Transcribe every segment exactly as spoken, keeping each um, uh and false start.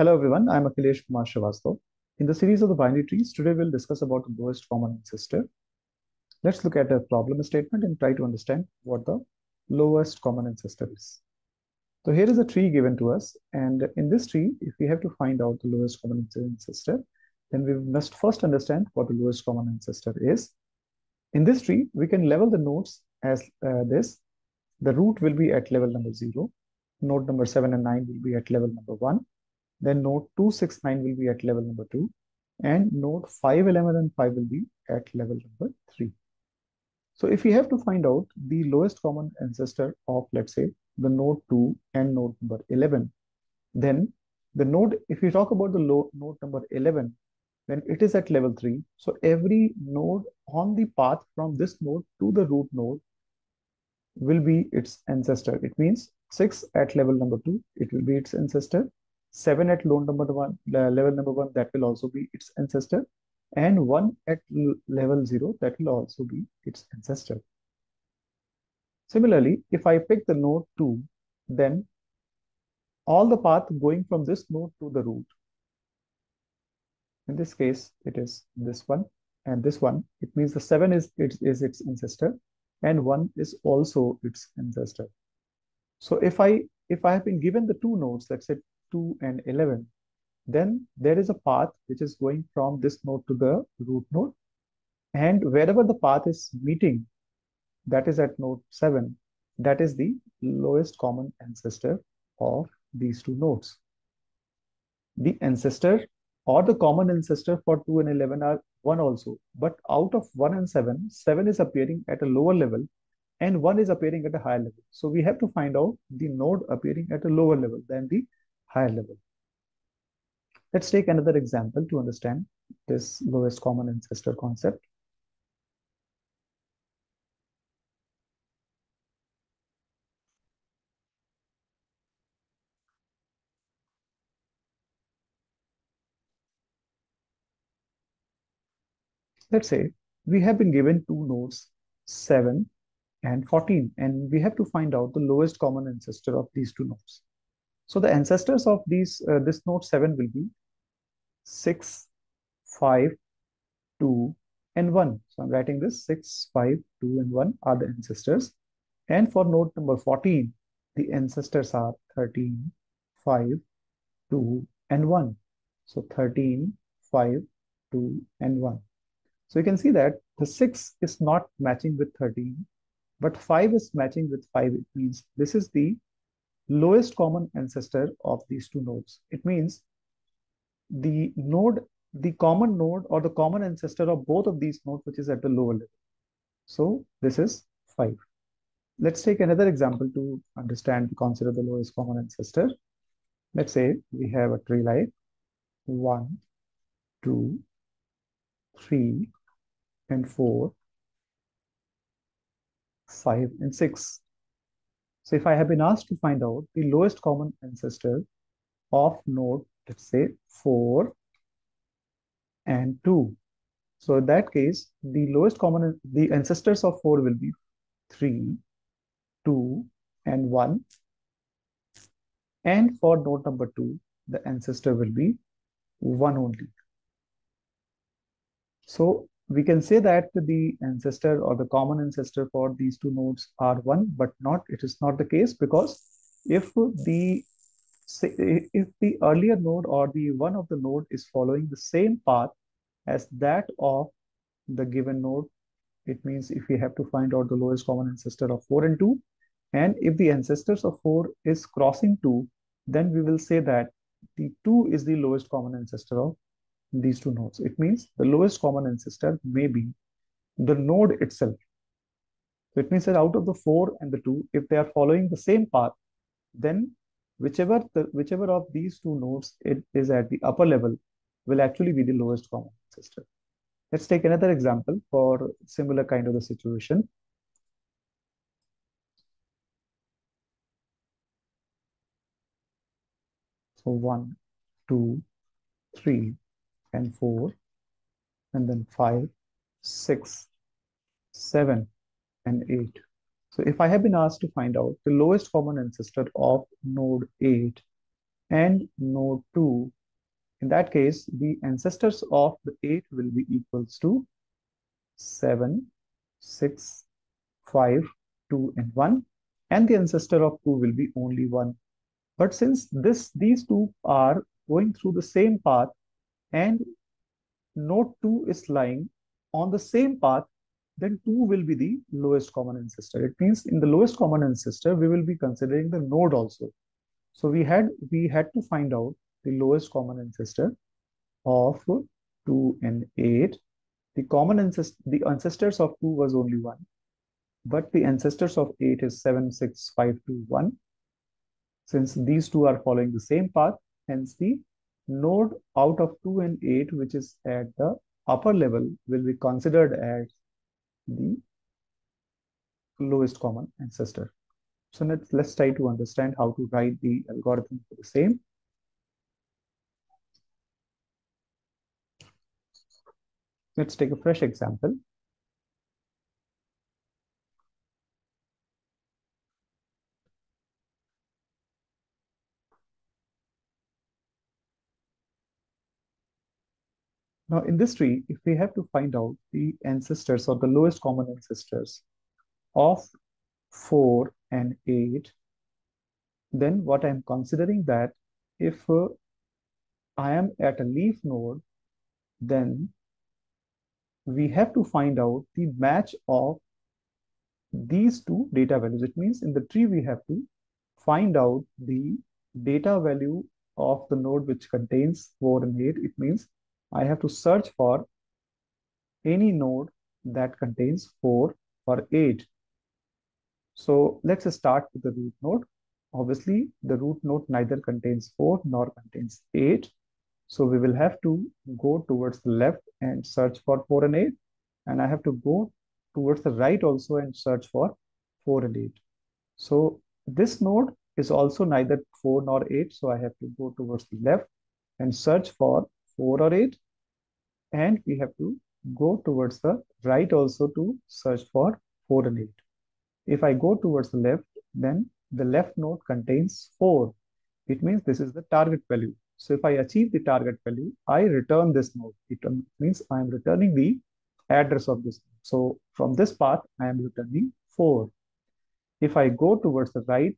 Hello everyone, I am Akhilesh Kumar Srivastava. In the series of the binary trees, today we'll discuss about the lowest common ancestor. Let's look at a problem statement and try to understand what the lowest common ancestor is. So here is a tree given to us, and in this tree, if we have to find out the lowest common ancestor, then we must first understand what the lowest common ancestor is. In this tree, we can level the nodes as uh, this. The root will be at level number zero, node number seven and nine will be at level number one. Then node two, six, nine will be at level number two, and node five, eleven and five will be at level number three. So if we have to find out the lowest common ancestor of, let's say, the node two and node number eleven, then the node, if we talk about the low, node number eleven, then it is at level three. So every node on the path from this node to the root node will be its ancestor. It means six at level number two, it will be its ancestor. seven at node number one, level number one, that will also be its ancestor, and one at level zero, that will also be its ancestor. Similarly, if I pick the node two, then all the path going from this node to the root, in this case, it is this one and this one. It means the seven is, it, is its ancestor, and one is also its ancestor. So if I, if I have been given the two nodes, let's say two and eleven, then there is a path which is going from this node to the root node, and wherever the path is meeting, that is at node seven, that is the lowest common ancestor of these two nodes. The ancestor or the common ancestor for two and eleven are one also, but out of one and seven, seven is appearing at a lower level and one is appearing at a higher level. So we have to find out the node appearing at a lower level than the higher level. Let's take another example to understand this lowest common ancestor concept. Let's say we have been given two nodes, seven and fourteen, and we have to find out the lowest common ancestor of these two nodes. So the ancestors of these uh, this node seven will be six, five, two, and one. So I'm writing this six, five, two, and one are the ancestors. And for node number fourteen, the ancestors are thirteen, five, two, and one. So thirteen, five, two, and one. So you can see that the six is not matching with thirteen, but five is matching with five. It means this is the lowest common ancestor of these two nodes. It means the node, the common node or the common ancestor of both of these nodes, which is at the lower level. So this is five. Let's take another example to understand the concept of the lowest common ancestor. Let's say we have a tree like one, two, three, and four, five, and six. So if I have been asked to find out the lowest common ancestor of node, let's say four and two. So in that case, the lowest common, the ancestors of four will be three, two, and one. And for node number two, the ancestor will be one only. So we can say that the ancestor or the common ancestor for these two nodes are one, but not, it is not the case, because if the if the earlier node or the one of the node is following the same path as that of the given node, it means if we have to find out the lowest common ancestor of four and two, and if the ancestors of four is crossing two, then we will say that the two is the lowest common ancestor of these two nodes. It means the lowest common ancestor may be the node itself. So it means that out of the four and the two, if they are following the same path, then whichever the, whichever of these two nodes it is at the upper level will actually be the lowest common ancestor. Let's take another example for similar kind of the situation. So one, two, three. And four, and then five, six, seven, and eight. So if I have been asked to find out the lowest common ancestor of node eight, and node two. In that case, the ancestors of the eight will be equals to seven, six, five, two, and one. And the ancestor of two will be only one. But since this, these two are going through the same path and node two is lying on the same path, then two will be the lowest common ancestor. It means in the lowest common ancestor, we will be considering the node also. So we had, we had to find out the lowest common ancestor of two and eight. The common ancestor, the ancestors of two was only one. But the ancestors of eight is seven, six, five, two, one. Since these two are following the same path, hence the node out of two and eight, which is at the upper level, will be considered as the lowest common ancestor. So let's, let's try to understand how to write the algorithm for the same. Let's take a fresh example. Now, in this tree, if we have to find out the ancestors or the lowest common ancestors of four and eight, then what I'm considering that if uh, I am at a leaf node, then we have to find out the match of these two data values. It means in the tree, we have to find out the data value of the node which contains four and eight. It means I have to search for any node that contains four or eight. So let's start with the root node. Obviously, the root node neither contains four nor contains eight. So we will have to go towards the left and search for four and eight. And I have to go towards the right also and search for four and eight. So this node is also neither four nor eight. So I have to go towards the left and search for four or eight, and we have to go towards the right also to search for four and eight. If I go towards the left, then the left node contains four. It means this is the target value. So if I achieve the target value, I return this node. It means I am returning the address of this node. So from this path, I am returning four. If I go towards the right,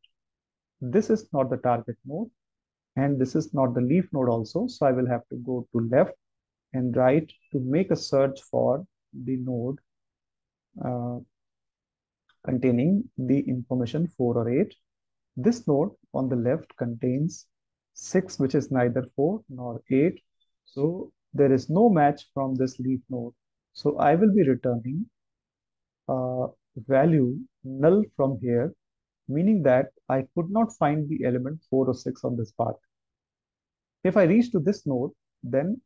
this is not the target node. And this is not the leaf node also. So I will have to go to left and right to make a search for the node uh, containing the information four or eight. This node on the left contains six, which is neither four nor eight. So there is no match from this leaf node. So I will be returning uh, value null from here, meaning that I could not find the element four or six on this path. If I reach to this node, then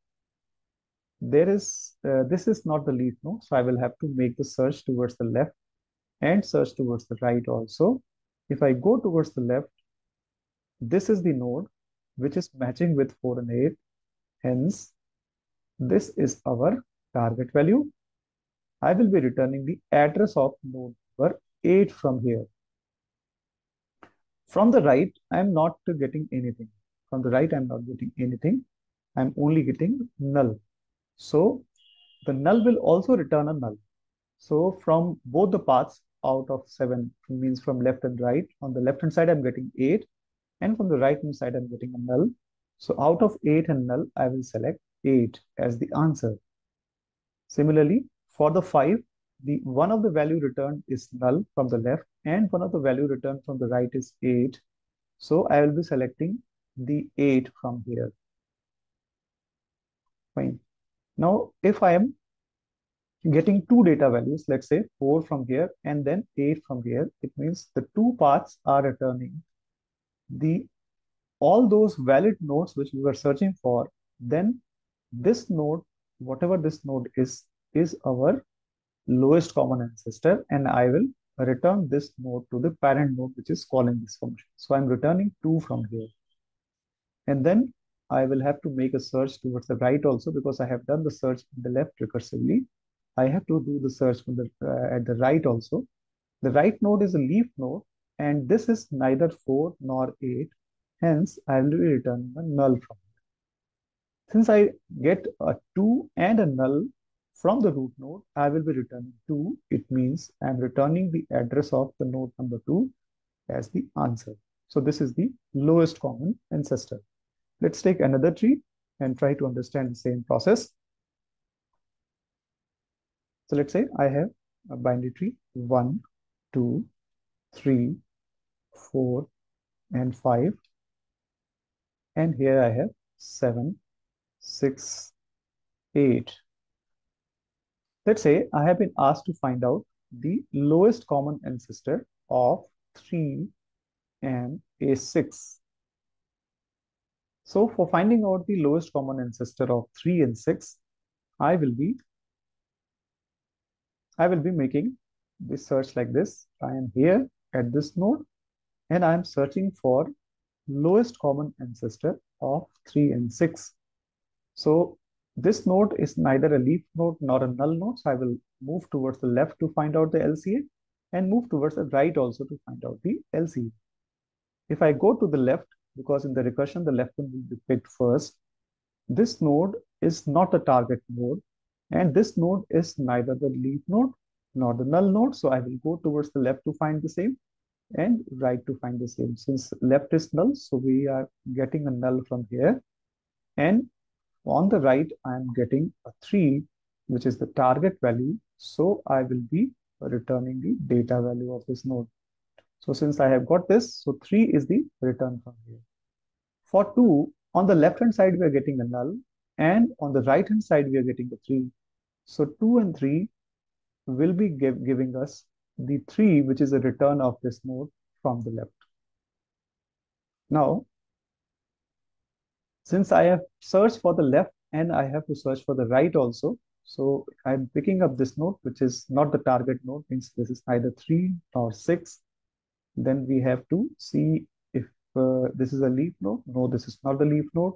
there is uh, this is not the leaf node, so I will have to make the search towards the left and search towards the right also. If I go towards the left, this is the node which is matching with four and eight. Hence, this is our target value. I will be returning the address of node number eight from here. From the right, I'm not getting anything. From the right, I'm not getting anything. I'm only getting null. So the null will also return a null. So from both the paths out of seven, means from left and right, on the left hand side, I'm getting eight. And from the right hand side, I'm getting a null. So out of eight and null, I will select eight as the answer. Similarly, for the five, the one of the value returned is null from the left, and one of the value returned from the right is eight. So I will be selecting the eight from here. Fine. Now, if I am getting two data values, let's say four from here and then eight from here, it means the two paths are returning the all those valid nodes which we were searching for. Then this node, whatever this node is, is our lowest common ancestor, and I will return this node to the parent node which is calling this function. So I'm returning two from here. And then I will have to make a search towards the right also, because I have done the search in the left recursively. I have to do the search from the, uh, at the right also. The right node is a leaf node, and this is neither four nor eight. Hence, I will be returning a null from it. Since I get a two and a null from the root node, I will be returning two. It means I am returning the address of the node number two as the answer. So this is the lowest common ancestor. Let's take another tree and try to understand the same process. So let's say I have a binary tree one, two, three, four, and five. And here I have seven, six, eight. Let's say I have been asked to find out the lowest common ancestor of three and a six. So for finding out the lowest common ancestor of three and six, I will be I will be making this search like this. I am here at this node and I am searching for lowest common ancestor of three and six. So this node is neither a leaf node nor a null node. So I will move towards the left to find out the L C A and move towards the right also to find out the L C A. If I go to the left, because in the recursion, the left one will be picked first, this node is not a target node. And this node is neither the leaf node nor the null node. So I will go towards the left to find the same and right to find the same. Since left is null, so we are getting a null from here. And on the right, I am getting a three, which is the target value. So I will be returning the data value of this node. So since I have got this, so three is the return from here. For two, on the left-hand side, we are getting a null. And on the right-hand side, we are getting the three. So two and three will be give, giving us the three, which is a return of this node from the left. Now, since I have searched for the left and I have to search for the right also, so I'm picking up this node, which is not the target node, means this is either three or six. Then we have to see if uh, this is a leaf node. No, this is not a leaf node.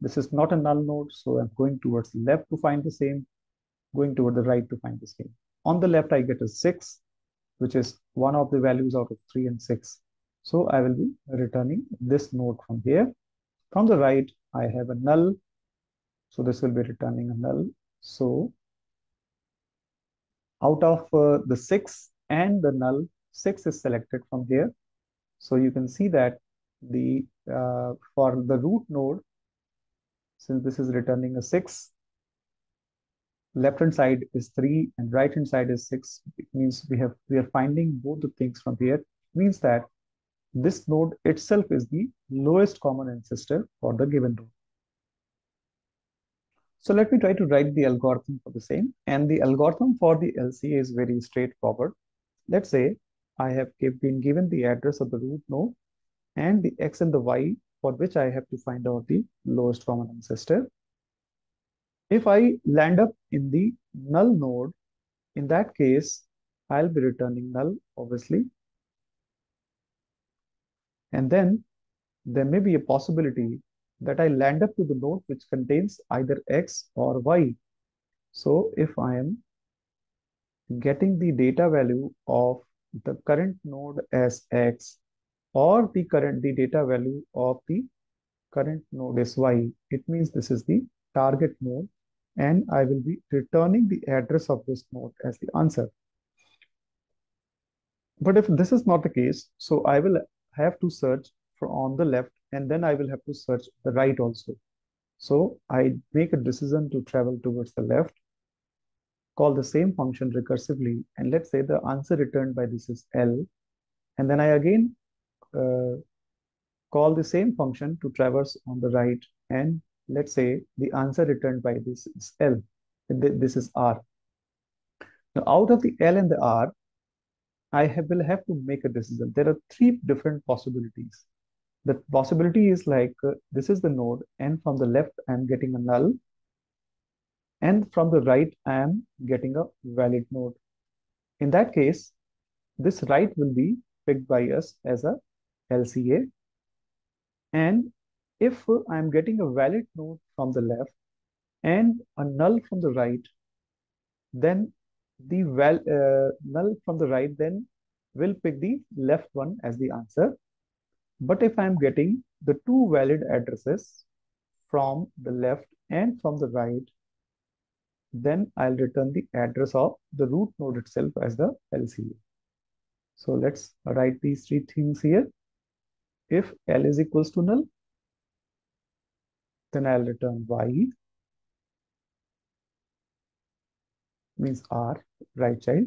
This is not a null node, so I'm going towards the left to find the same, going toward the right to find the same. On the left, I get a six, which is one of the values out of three and six. So I will be returning this node from here. From the right, I have a null. So this will be returning a null. So out of uh, the six and the null, six is selected from here. So you can see that the uh, for the root node, since this is returning a six, left-hand side is three and right-hand side is six. It means we have we are finding both the things from here. It means that this node itself is the lowest common ancestor for the given node. So let me try to write the algorithm for the same. And the algorithm for the L C A is very straightforward. Let's say I have been given the address of the root node and the x and the y, for which I have to find out the lowest common ancestor. If I land up in the null node, in that case, I'll be returning null, obviously. And then there may be a possibility that I land up to the node which contains either x or y. So if I am getting the data value of the current node as x, or the current the data value of the current node is y, it means this is the target node and I will be returning the address of this node as the answer. But if this is not the case, so I will have to search for on the left and then I will have to search the right also. So I make a decision to travel towards the left, call the same function recursively, and let's say the answer returned by this is L, and then I again Uh, call the same function to traverse on the right, and let's say the answer returned by this is L. This is R. Now, out of the L and the R, I have, will have to make a decision. There are three different possibilities. The possibility is like uh, this is the node, and from the left I am getting a null, and from the right I am getting a valid node. In that case, this right will be picked by us as a L C A. And if I'm getting a valid node from the left and a null from the right, then the val uh, null from the right then will pick the left one as the answer. But if I'm getting the two valid addresses from the left and from the right, then I'll return the address of the root node itself as the L C A. So let's write these three things here. If L is equals to null, then I'll return Y means R, right child.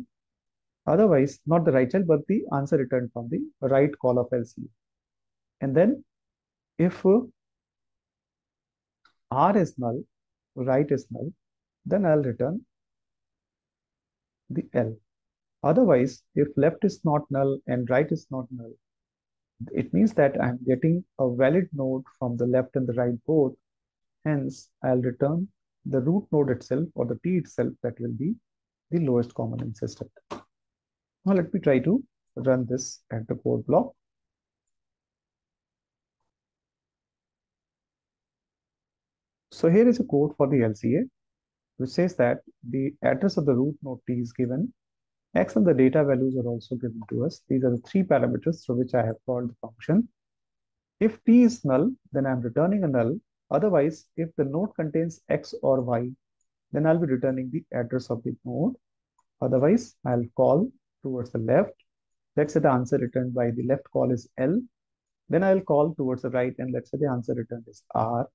Otherwise, not the right child, but the answer returned from the right call of L C A. And then if R is null, right is null, then I'll return the L. Otherwise, if left is not null and right is not null, it means that I'm getting a valid node from the left and the right both. Hence, I'll return the root node itself or the T itself that will be the lowest common ancestor. Now let me try to run this at the code block. So here is a code for the L C A, which says that the address of the root node T is given. X and the data values are also given to us. These are the three parameters through which I have called the function. If T is null, then I'm returning a null. Otherwise, if the node contains X or Y, then I'll be returning the address of the node. Otherwise, I'll call towards the left. Let's say the answer returned by the left call is L. Then I'll call towards the right, and let's say the answer returned is R.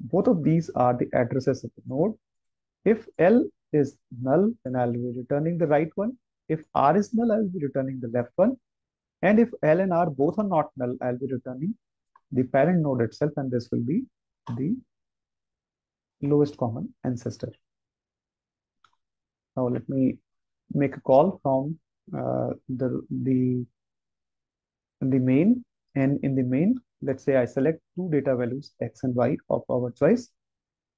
Both of these are the addresses of the node. If L is null, then I'll be returning the right one. If R is null, I'll be returning the left one. And if L and R both are not null, I'll be returning the parent node itself, and this will be the lowest common ancestor. Now let me make a call from uh, the, the, the main, and in the main, let's say I select two data values X and Y of our choice.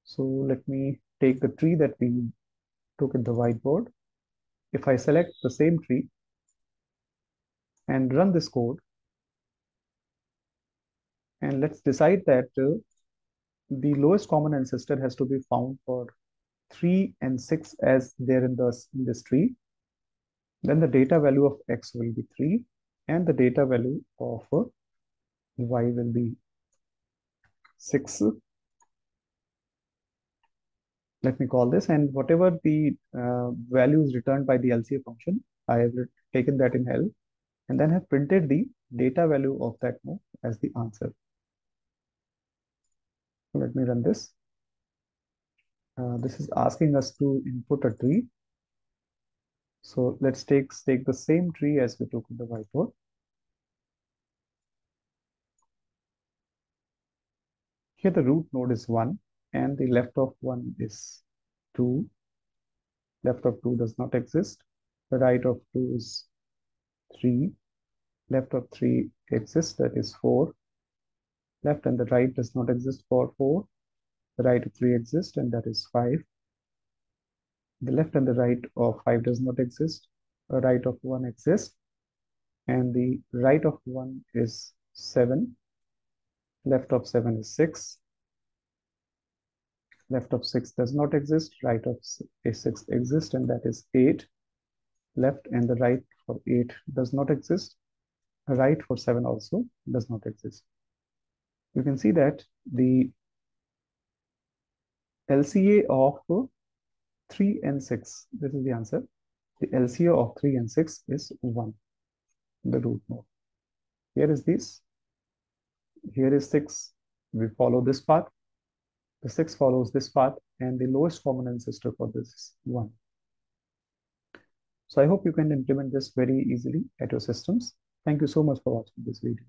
So let me take the tree that we took at the whiteboard. If I select the same tree and run this code, and let's decide that uh, the lowest common ancestor has to be found for three and six as there in, the, in this tree, then the data value of X will be three and the data value of uh, Y will be six. Let me call this, and whatever the uh, value is returned by the L C A function, I have taken that in L and then have printed the data value of that node as the answer. Let me run this. Uh, this is asking us to input a tree. So let's take, take the same tree as we took in the whiteboard. Here the root node is one. And the left of one is two. Left of two does not exist. The right of two is three. Left of three exists, that is four. Left and the right does not exist for four. The right of three exists, and that is five. The left and the right of five does not exist. The right of one exists. And the right of one is seven. Left of seven is six. Left of six does not exist, right of six exists, and that is eight. Left and the right for eight does not exist. Right for seven also does not exist. You can see that the L C A of three and six, this is the answer. The L C A of three and six is one, the root node. Here is this. Here is six. We follow this path. The six follows this path, and the lowest common ancestor for this is one. So I hope you can implement this very easily at your systems. Thank you so much for watching this video.